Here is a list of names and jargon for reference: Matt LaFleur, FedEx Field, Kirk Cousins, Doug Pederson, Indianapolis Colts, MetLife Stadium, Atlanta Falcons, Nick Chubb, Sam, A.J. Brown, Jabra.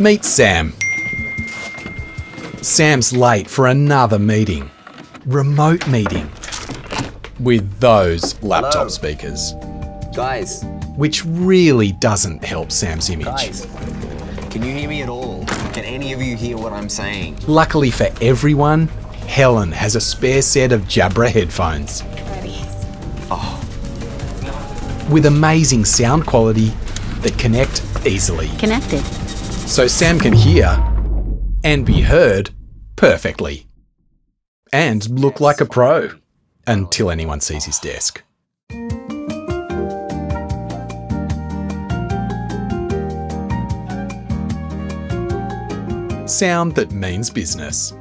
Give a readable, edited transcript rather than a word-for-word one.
Meet Sam. Sam's late for another meeting. Remote meeting. With those laptop speakers. Guys. Which really doesn't help Sam's image. Guys, can you hear me at all? Can any of you hear what I'm saying? Luckily for everyone, Helen has a spare set of Jabra headphones. With amazing sound quality that connect easily. Connected. So Sam can hear and be heard perfectly. And look like a pro until anyone sees his desk. Sound that means business.